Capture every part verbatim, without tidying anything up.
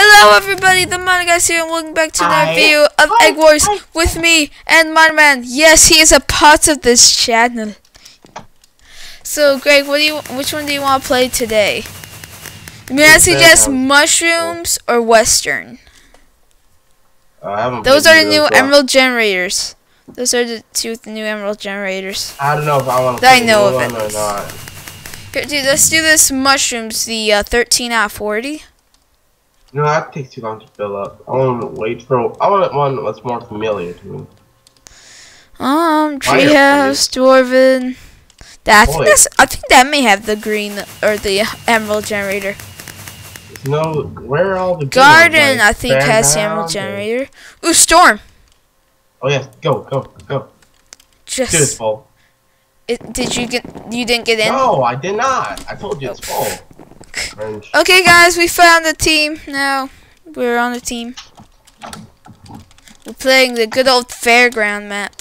Hello everybody, the Mana Guys here, and welcome back to another video of EggWars with me and Mana Man. Yes, he is a part of this channel. So, Greg, what do you? Which one do you want to play today? May I suggest mushrooms or western? Uh, Those are the new well. emerald generators. Those are the two with the new emerald generators. I don't know if I want to. I know of it. Or not. Here, dude, let's do this mushrooms. The uh, thirteen out of forty. No, that takes too long to fill up. I want to wait for. I want one that's more familiar to me. Um, treehouse, dwarven. That I think that's. I think that may have the green or the emerald generator. No, where are all the garden? Like, I think has the emerald generator. Or... Ooh, storm. Oh yes, go, go, go. Just. Dude, it's full. It, did you get? You didn't get in? No, I did not. I told you it's full. Okay, guys, we found the team. Now we're on the team. We're playing the good old fairground map.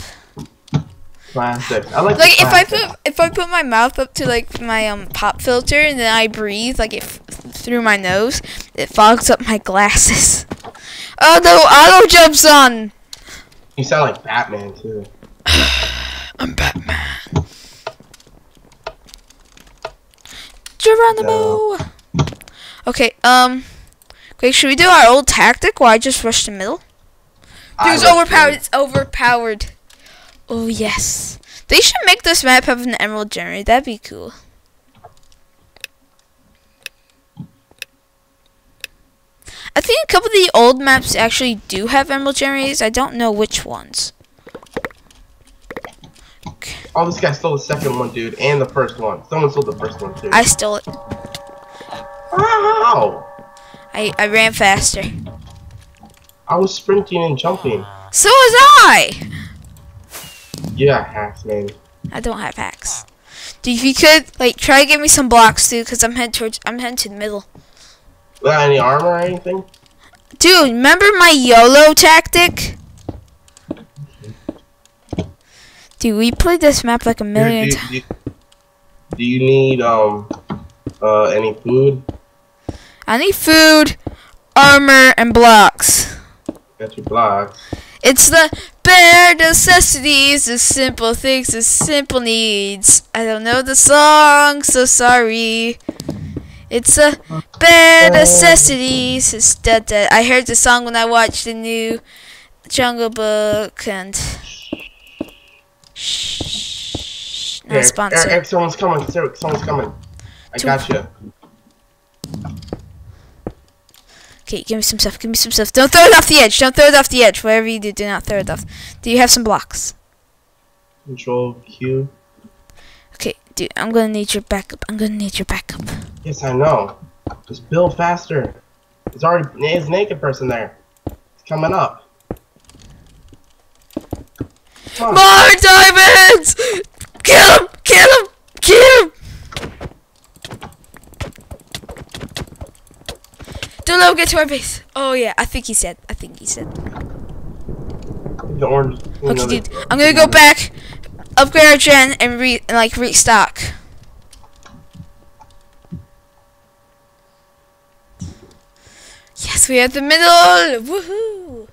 Classic. I like. Like if I put if I put my mouth up to like my um pop filter and then I breathe like it f through my nose, it fogs up my glasses. Oh no! Auto jumps on. You sound like Batman too. I'm Batman. Geronimo. No. Okay, um, okay, should we do our old tactic where I just rush the middle? Dude, it's overpowered. It's overpowered. Oh yes, they should make this map have an emerald generator. That'd be cool. I think a couple of the old maps actually do have emerald generators. I don't know which ones. Oh, this guy stole the second one, dude, and the first one. Someone stole the first one, too. I stole it. Wow! I, I ran faster. I was sprinting and jumping. So was I! Yeah, hacks, man. I don't have hacks. Dude, if you could, like, try to give me some blocks, dude, because I'm heading towards, I'm heading to the middle. Without any armor or anything? Dude, remember my YOLO tactic? Dude, we played this map like a million times. Do, do, do you need um uh any food? I need food, armor, and blocks. Got your blocks. It's the bare necessities, the simple things, the simple needs. I don't know the song, so sorry. It's the bare necessities. It's da da. I heard the song when I watched the new Jungle Book and. Shh. No sponsor. Eric, someone's coming. Eric, someone's coming. I got you. Okay, give me some stuff. Give me some stuff. Don't throw it off the edge. Don't throw it off the edge. Whatever you do, do not throw it off. Do you have some blocks? Control Q. Okay, dude, I'm gonna need your backup. I'm gonna need your backup. Yes, I know. Just build faster. There's already there's a naked person there. It's coming up. More diamonds! Kill him! Kill him! Kill him! Don't let him get to our base. Oh yeah, I think he's dead. I think he's dead. The orange. Okay, dude, I'm gonna go back, upgrade our gen, and re and, like restock. Yes, we have the middle. Woohoo!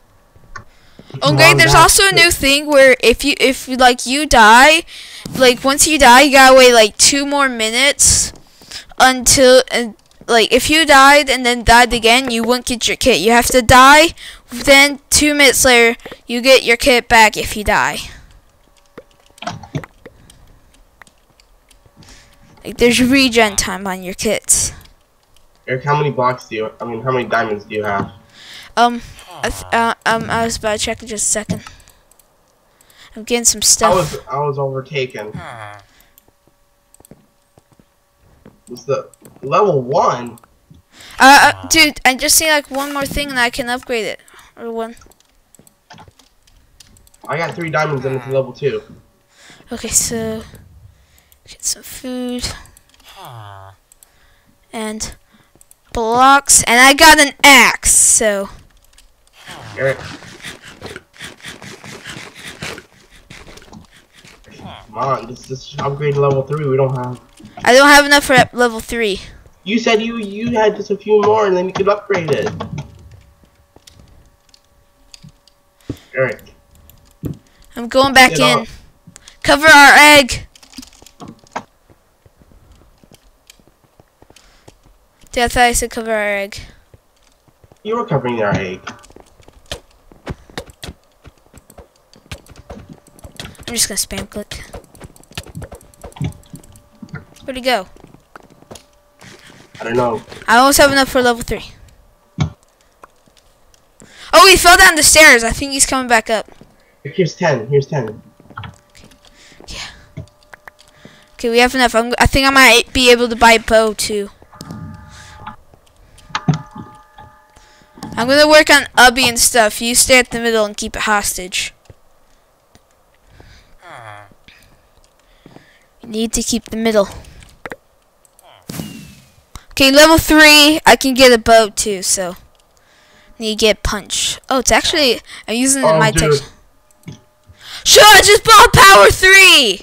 Okay, there's also a new thing where if you if like you die, like once you die, you gotta wait like two more minutes until and like if you died and then died again, you wouldn't get your kit. You have to die, then two minutes later you get your kit back if you die. Like there's regen time on your kits. Eric, how many blocks do you? I mean, how many diamonds do you have? Um, I th uh, um, I was about to check in just a second. I'm getting some stuff. I was, I was overtaken. Huh. Was the level one? Uh, uh, dude, I just need like one more thing and I can upgrade it. Or one. I got three diamonds and it's level two. Okay, so get some food and blocks, and I got an axe, so. Eric. Come on, this is upgrade level three. We don't have. I don't have enough for level three. You said you you had just a few more, and then you could upgrade it. Alright. I'm going back in. Off. Cover our egg. Dude, I thought I said cover our egg. You were covering our egg. I'm just gonna spam click. Where'd he go? I don't know. I almost have enough for level three. Oh, he fell down the stairs. I think he's coming back up. Here's ten. Here's ten. Okay. Yeah. Okay, we have enough. I'm, I think I might be able to buy a bow too. I'm gonna work on Ubby and stuff. You stay at the middle and keep it hostage. You need to keep the middle. Okay, level three. I can get a bow too, so. You get punch. Oh, it's actually I'm using it in oh, my text. Sure, I just bought power three.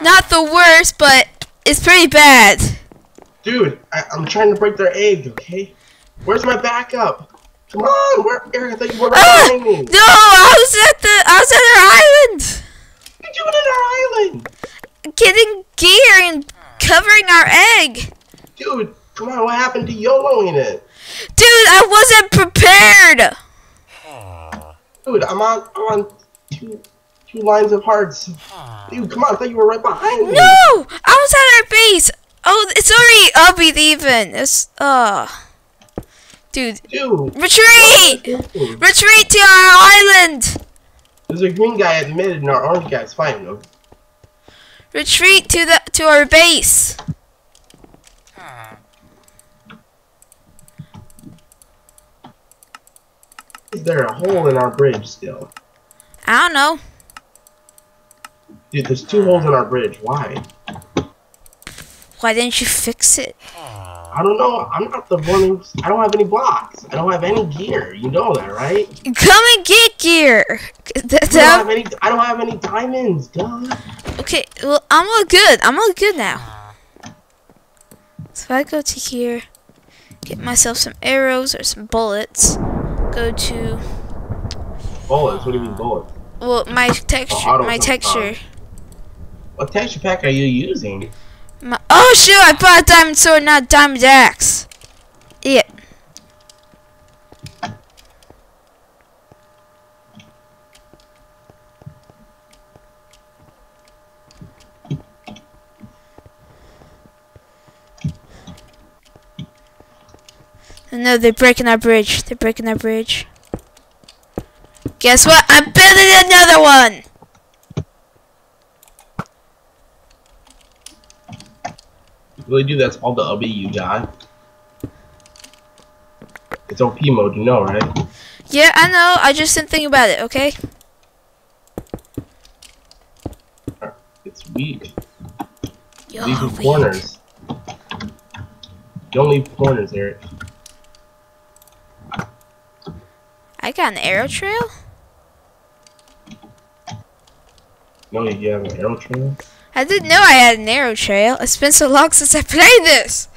Not the worst, but it's pretty bad. Dude, I, I'm trying to break their egg. Okay, where's my backup? Come on, where? Eric, I thought you were ah, behind me. No, I was at the I was at our island. You're doing it on our island. Getting gear and covering our egg. Dude, come on, what happened to YOLOing it? Dude, I wasn't prepared. Dude, I'm on, I'm on two, two lines of hearts. Dude, come on! I thought you were right behind me. No, I was at our base. Oh, it's already up and even. It's uh, dude. Dude, retreat! Retreat to our island. There's a green guy at the mid, and our orange guy's fine though. Retreat to the to our base. Is there a hole in our bridge still? I don't know. Dude, there's two holes in our bridge. Why? Why didn't you fix it? I don't know. I'm not the one who's... I don't have any blocks. I don't have any gear. You know that, right? Come and get gear. That, that... I, don't have any, I don't have any diamonds, duh. Okay, well, I'm all good. I'm all good now. So if I go to here, get myself some arrows or some bullets. Go to bullets. What do you mean bullets? Well, my texture, oh, my texture. What texture pack are you using? My oh shoot! I bought a diamond sword, not a diamond axe. Yeah. No, they're breaking our bridge. They're breaking our bridge. Guess what? I'm building another one! Really, dude, that's all the Ubby you got? It's O P mode, you know, right? Yeah, I know. I just didn't think about it, okay? It's weak. You're leaving weak. Corners. Don't leave corners, Eric. I got an arrow trail? No, you have an arrow trail? I didn't know I had an arrow trail. It's been so long since I played this.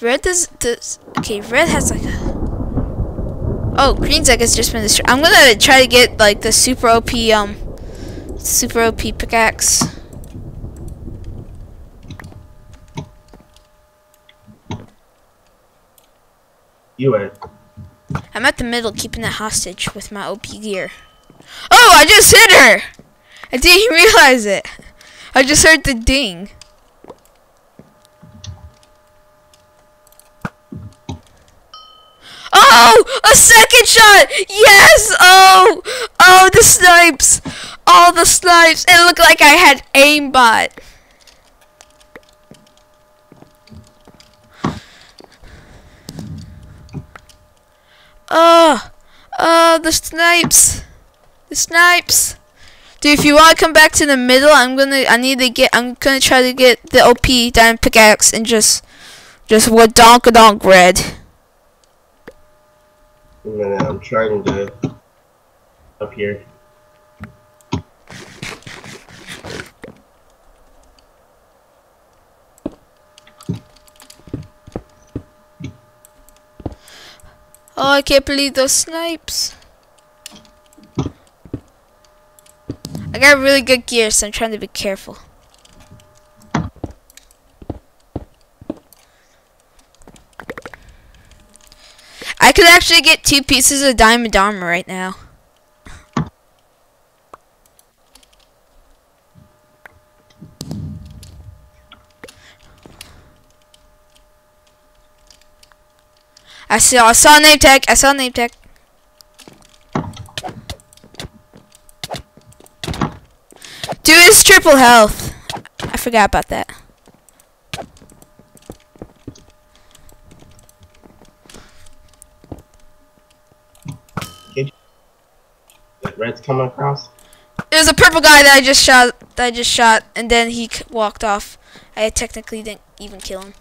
Red does, does okay, red has like a oh, green's I guess just been destroyed. I'm gonna try to get like the super O P um super O P pickaxe. You at? I'm at the middle, keeping it hostage with my O P gear. Oh, I just hit her! I didn't realize it. I just heard the ding. Oh, a second shot! Yes! Oh, oh, the snipes! All the snipes! It looked like I had aimbot. Oh, oh, the snipes, the snipes. Dude, if you want to come back to the middle, I'm gonna, I need to get, I'm gonna try to get the O P diamond pickaxe and just, just what donk-a-donk red. Wait a minute, I'm trying to up here. Oh, I can't believe those snipes. I got really good gear, so I'm trying to be careful. I could actually get two pieces of diamond armor right now. I saw I saw a name tag. I saw a name tag. Dude, it's triple health. I forgot about that. Did that red's coming across? There's a purple guy that I just shot. That I just shot, and then he walked off. I technically didn't even kill him.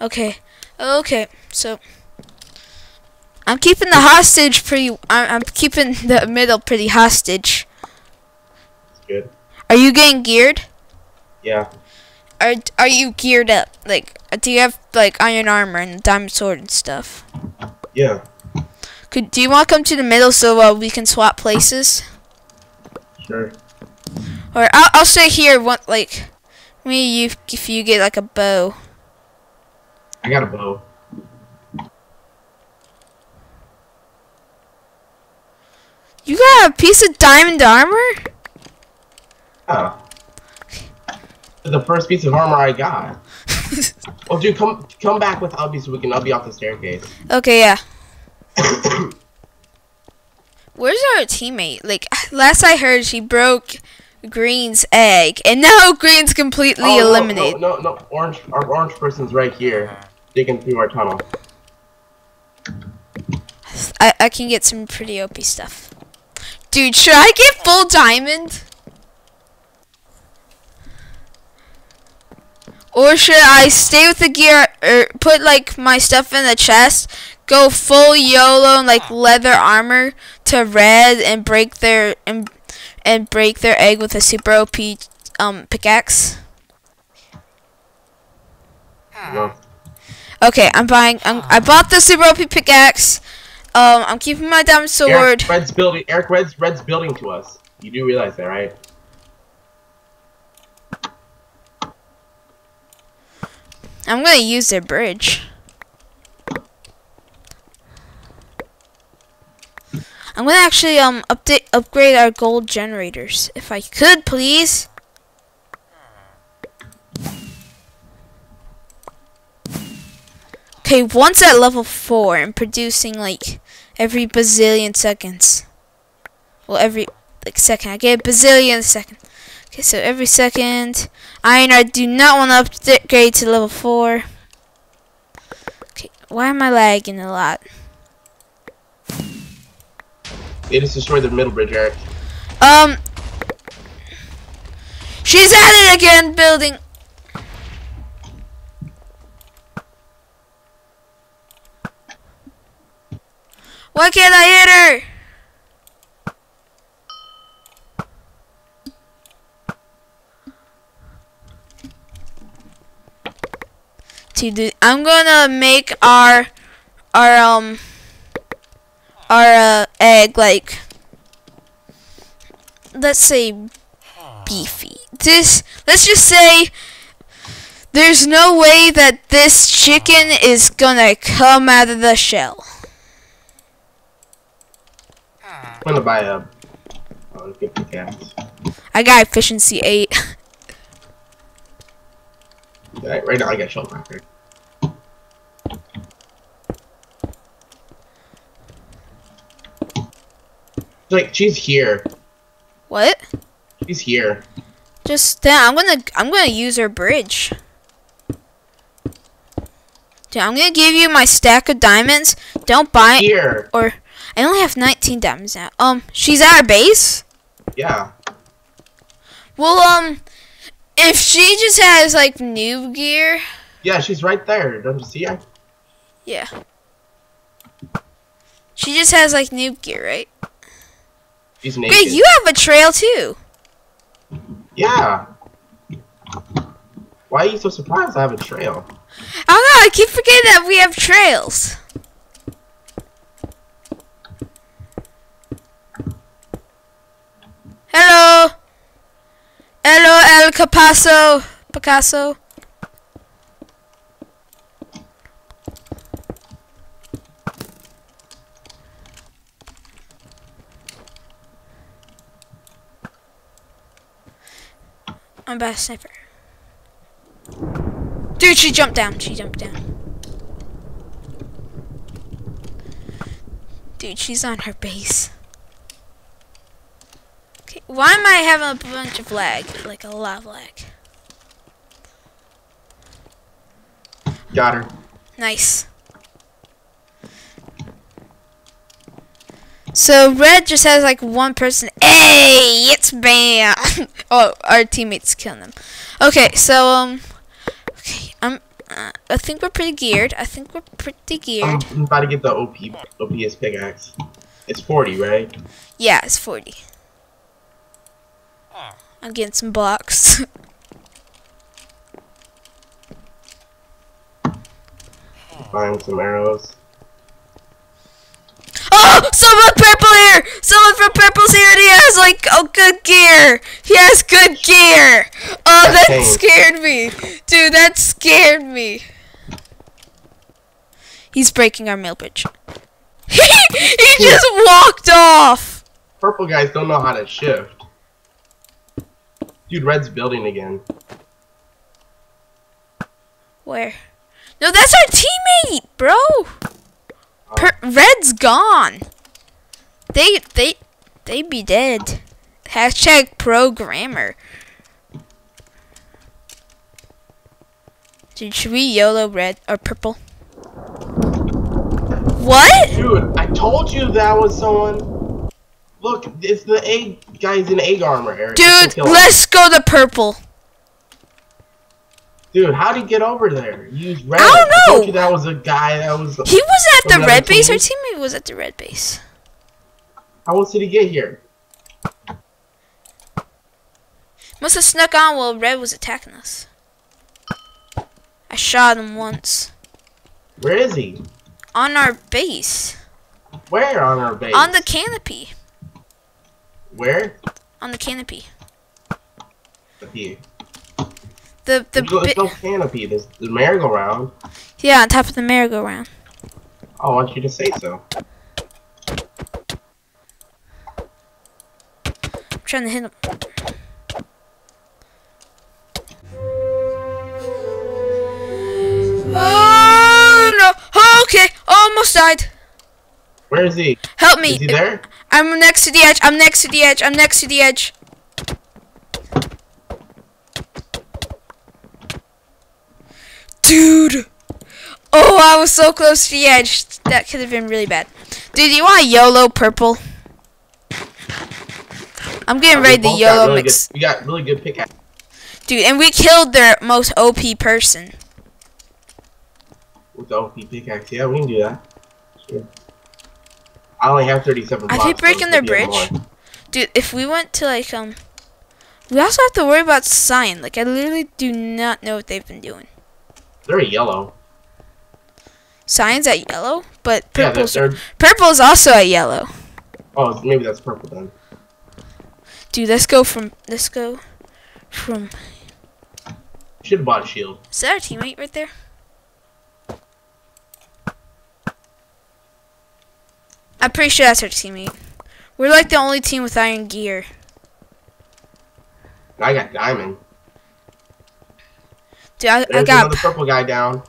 Okay, okay, so I'm keeping the hostage pretty. I'm, I'm keeping the middle pretty hostage. That's good. Are you getting geared? Yeah. Are Are you geared up? Like, do you have like iron armor and diamond sword and stuff? Yeah. Could do you want to come to the middle so uh, we can swap places? Sure. Or I'll I'll stay here. What like me? You if you get like a bow. I got a bow. You got a piece of diamond armor? Yeah. The first piece of armor I got. Well, dude, come come back with Ubby so we can Ubby off the staircase. Okay, yeah. Where's our teammate? Like, last I heard, she broke Green's egg, and now Green's completely oh, eliminated. No, no, no, no, orange. Our orange person's right here. Digging through our tunnel. I, I can get some pretty O P stuff. Dude, should I get full diamond? Or should I stay with the gear, or put like my stuff in the chest, go full YOLO and like leather armor to red and break their, and, and break their egg with a super O P um, pickaxe? No. Okay, I'm buying, I'm, I bought the super O P pickaxe. Um, I'm keeping my diamond sword. Eric, Red's building. Eric, Red's, Red's building to us. You do realize that, right? I'm gonna use their bridge. I'm gonna actually um update upgrade our gold generators if I could, please. Okay, one's at level four and producing like every bazillion seconds. Well, every like second. I get a bazillion a second. Okay, so every second. Iron, I do not want to upgrade to level four. Okay, why am I lagging a lot? They just destroyed the middle bridge, Eric. Um, she's at it again, building. Why can't I hit her? I'm gonna make our our um our uh, egg like, let's say beefy. This let's just say there's no way that this chicken is gonna come out of the shell. I'm gonna buy a. Oh, get the cats. I got efficiency eight. Right, right now I got shell record. Like, she's here. What? She's here. Just then, I'm gonna I'm gonna use her bridge. Dude, I'm gonna give you my stack of diamonds. Don't buy here. Or I only have nineteen diamonds now. Um, she's at our base. Yeah. Well, um, if she just has like noob gear. Yeah, she's right there. Don't you see her? Yeah. She just has like noob gear, right? She's naked. Great, you have a trail too. Yeah. Why are you so surprised I have a trail? I don't know, I keep forgetting that we have trails. Hello. Hello, El Capasso. Picasso. I'm bad sniper. Dude, she jumped down. She jumped down. Dude, she's on her base. Okay, why am I having a bunch of lag? Like a lot of lag. Got her. Nice. So red just has like one person. Hey, it's bam. Oh, our teammates killing them. Okay, so um, okay, I'm. Uh, I think we're pretty geared. I think we're pretty geared. I'm about to get the O P O P S pickaxe. It's forty, right? Yeah, it's forty. I'm getting some blocks. Find some arrows. Oh, someone purple here! Someone from purple's here, and he has like oh good gear. He has good gear. Oh, that scared me, dude. That scared me. He's breaking our mail bridge. he he just walked off. Purple guys don't know how to shift. Dude, red's building again. Where? No, that's our teammate, bro. Per red's gone. They they they be dead. Hashtag programmer. Dude, should we YOLO red or purple? What? Dude, I told you that was someone. Look, it's the egg guys in egg armor. Eric. Dude, let's go to purple. Dude, how'd he get over there? Use red. I don't know. I told you that was a guy that was. He was at the red base. Our teammate was at the red base. How else did he get here? Must have snuck on while red was attacking us. I shot him once. Where is he? On our base. Where on our base? On the canopy. Where? On the canopy. Up here. The the there's no canopy. There's the merry-go-round. Yeah, on top of the merry-go-round. Oh, I want you to say so. I'm trying to hit him. Oh no! Oh, okay, almost died. Where is he? Help me! Is he there? I'm next to the edge. I'm next to the edge. I'm next to the edge. Dude, oh, I was so close to the edge. That could have been really bad. Dude, you want YOLO purple? I'm getting ready to YOLO really mix. Good, we got really good pickaxe. Dude, and we killed their most O P person. With the O P pickaxe, yeah, we can do that. Sure. I only have thirty-seven. Are they breaking their bridge? Dude, if we went to like um, we also have to worry about cyan. Like I literally do not know what they've been doing. They're yellow. Cyan's at yellow, but purple's, yeah, they're, they're... purple's also at yellow. Oh, maybe that's purple then. Dude, let's go from let's go from. Should have bought a shield. Is that our teammate right there? I'm pretty sure that's our teammate. We're like the only team with iron gear. I got diamond. Dude, I, I got another purple guy down.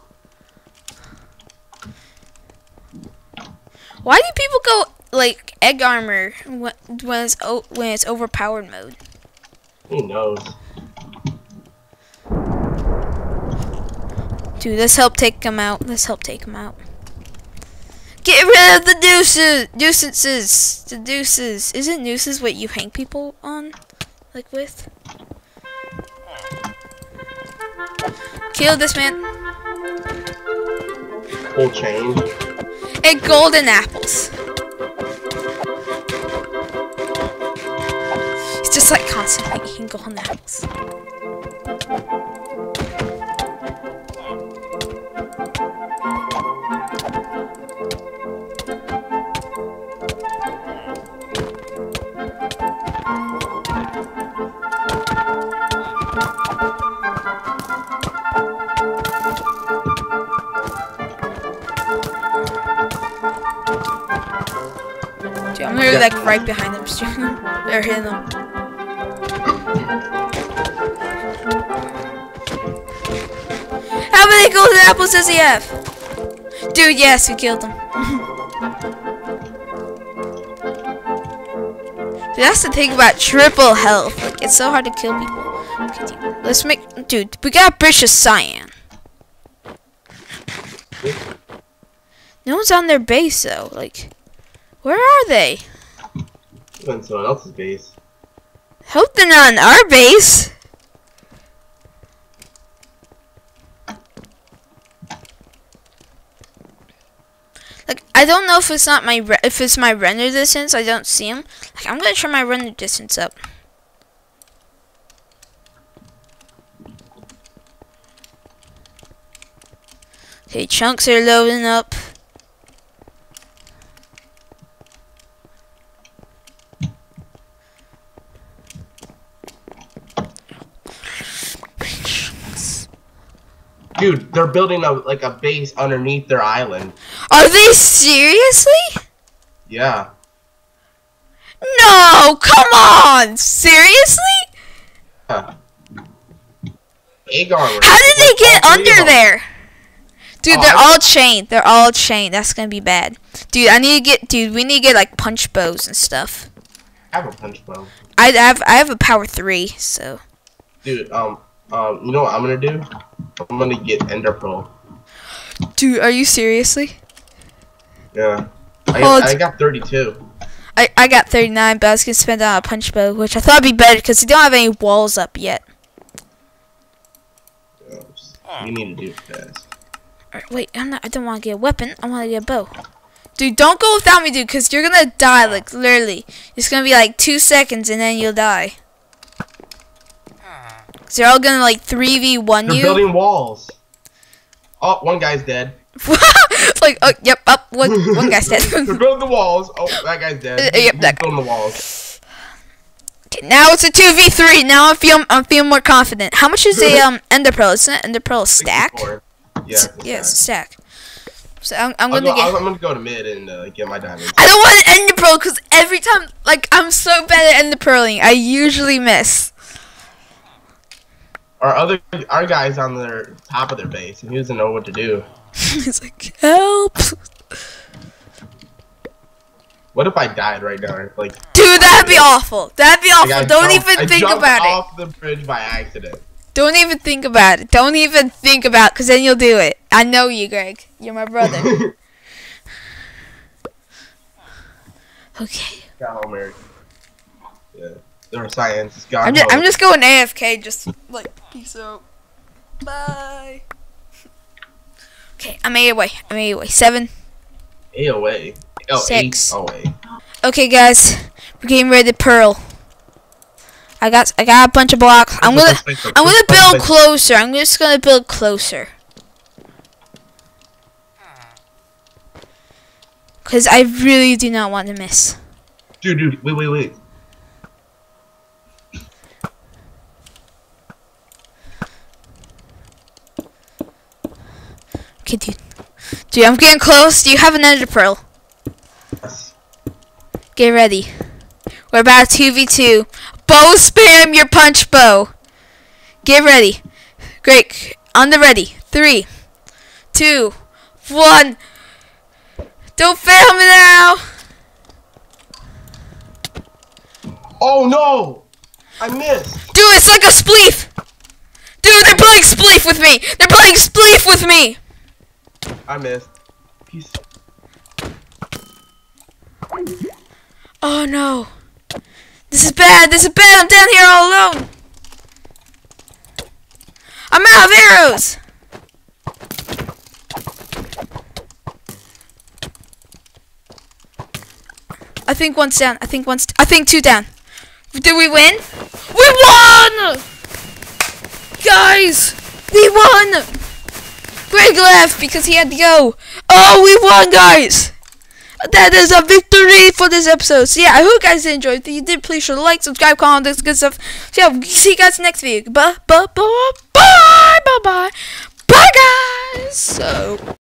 Why do people go like egg armor when, when it's o when it's overpowered mode? Who knows? Dude, let's help take him out. Let's help take him out. Get rid of the deuces, nuisances, the deuces. Isn't nooses what you hang people on, like with? Kill this man. Gold chain. And golden apples. He's just like constantly eating golden apples. They're yeah. like right behind them. They're hitting them. How many golden apples does he have? Dude, yes, we killed him. Dude, that's the thing about triple health. Like, it's so hard to kill people. Okay, dude, let's make, dude. We got a British cyan. No one's on their base though. Like, where are they? On someone else's base. Hope they're not on our base. Like, I don't know if it's not my re if it's my render distance. I don't see them. Like, I'm gonna turn my render distance up. Okay, chunks are loading up. Dude, they're building a, like a base underneath their island. Are they seriously? Yeah. No, come on! Seriously? Yeah. Agar, how did they get under Agar. there? Dude, they're all chained. They're all chained. That's gonna be bad. Dude, I need to get. Dude, we need to get like punch bows and stuff. I have a punch bow. I have. I have a power three. So. Dude, um, um, you know what I'm gonna do? I'm gonna get enderpearl. Dude, are you seriously? Yeah. I, oh, I got thirty-two. I I got thirty-nine, but I was gonna spend on a punch bow, which I thought would be better because they don't have any walls up yet. You need to do it fast. Alright, wait. I'm not. I don't want to get a weapon. I want to get a bow. Dude, don't go without me, dude, because you're gonna die. Like literally, it's gonna be like two seconds and then you'll die. They're all gonna like three v one you. They're building walls. Oh, one guy's dead. Like, oh, yep, up. Oh, one, one guy's dead. They're building the walls. Oh, that guy's dead. Uh, yep, He's that building guy. the walls. Okay, now it's a two v three. Now I feel, I'm feeling more confident. How much is a um enderpearl? Isn't an enderpearl a stack? Yeah, it's, yeah, it's a stack. So I'm, I'm gonna go, get. I'm gonna go to mid and uh, get my diamonds. I don't want an enderpearl because every time, like, I'm so bad at enderpearling. I usually miss. Our other, our guy's on the top of their base, and he doesn't know what to do. He's like, help! What if I died right now? Like, dude, that'd be awful. That'd be awful. Like, Don't jumped, even think I about it. Off the bridge by accident. Don't even think about it. Don't even think about it, because then you'll do it. I know you, Greg. You're my brother. Okay. Got home, Eric. Yeah. Their science is gone. I'm just, I'm just going A F K, just like, peace out. Bye. Okay, I'm A away. I'm A away. Seven. A away. Oh, six. Away. Okay, guys, we're getting ready to pearl. I got, I got a bunch of blocks. I'm gonna, I'm gonna build closer. I'm just gonna build closer. Cause I really do not want to miss. Dude, dude, wait, wait, wait. Okay, dude. Dude, I'm getting close. Do you have an enderpearl? Yes. Get ready. We're about two v two. Bow spam your punch bow. Get ready. Great. On the ready. Three, two, one. Don't fail me now. Oh no! I missed. Dude, it's like a spleef. Dude, they're playing spleef with me. They're playing spleef with me. I missed. Peace. Oh no. This is bad. This is bad. I'm down here all alone. I'm out of arrows. I think one's down. I think one's. I think two down. Did we win? We won! Guys, we won! Greg left because he had to go. Oh, we won, guys! That is a victory for this episode. So yeah, I hope you guys enjoyed. If you did, please sure to like, subscribe, comment, all this good stuff. So yeah, see you guys next video. Bye, bye, bye, bye, bye, bye, bye, guys. So.